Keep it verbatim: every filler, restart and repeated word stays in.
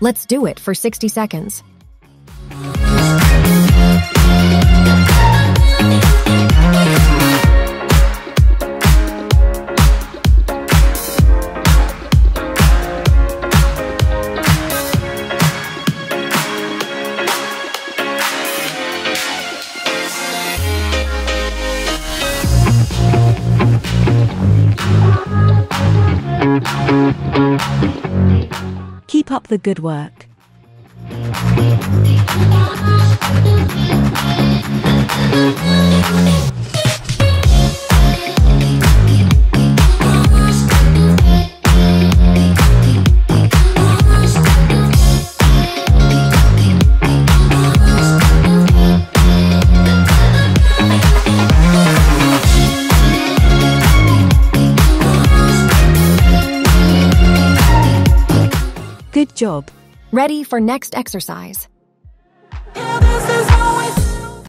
Let's do it for sixty seconds. Keep up the good work. Good job. Ready for next exercise.